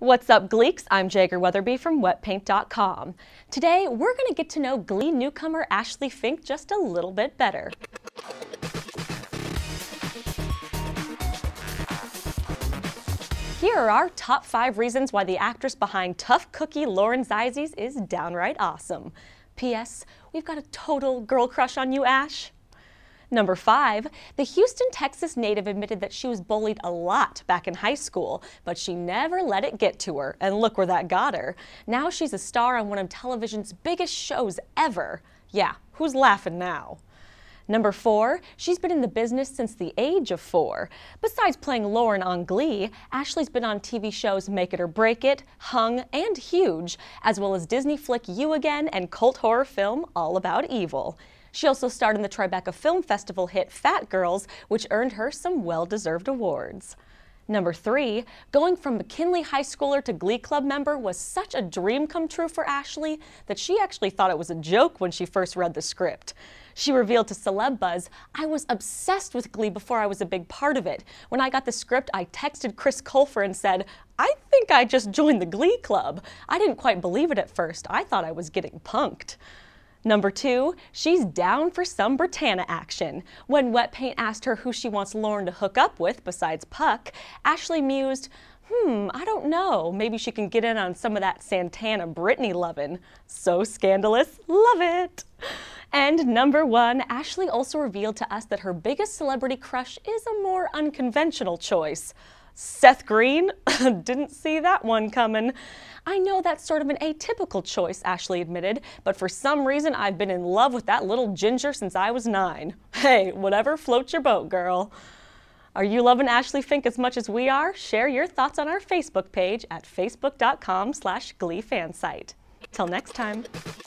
What's up, Gleeks? I'm Jager Weatherby from Wetpaint.com. Today, we're going to get to know Glee newcomer Ashley Fink just a little bit better. Here are our top 5 reasons why the actress behind Tough Cookie Lauren Zizes is downright awesome. P.S. We've got a total girl crush on you, Ash. Number 5, the Houston, Texas native admitted that she was bullied a lot back in high school, but she never let it get to her, and look where that got her. Now she's a star on one of television's biggest shows ever. Yeah, who's laughing now? Number 4, she's been in the business since the age of 4. Besides playing Lauren on Glee, Ashley's been on TV shows Make It or Break It, Hung, and Huge, as well as Disney flick You Again and cult horror film All About Evil. She also starred in the Tribeca Film Festival hit Fat Girls, which earned her some well-deserved awards. Number 3, going from McKinley High schooler to Glee Club member was such a dream come true for Ashley that she actually thought it was a joke when she first read the script. She revealed to Celeb Buzz, "I was obsessed with Glee before I was a big part of it. When I got the script, I texted Chris Colfer and said, I think I just joined the Glee Club. I didn't quite believe it at first. I thought I was getting punked." Number 2, she's down for some Brittana action. When Wetpaint asked her who she wants Lauren to hook up with besides Puck, Ashley mused, I don't know, maybe she can get in on some of that Santana Brittany lovin'. So scandalous, love it! And number 1, Ashley also revealed to us that her biggest celebrity crush is a more unconventional choice. Seth Green? Didn't see that one coming. "I know that's sort of an atypical choice," Ashley admitted, "but for some reason I've been in love with that little ginger since I was 9. Hey, whatever floats your boat, girl. Are you loving Ashley Fink as much as we are? Share your thoughts on our Facebook page at facebook.com/gleefansite. Till next time.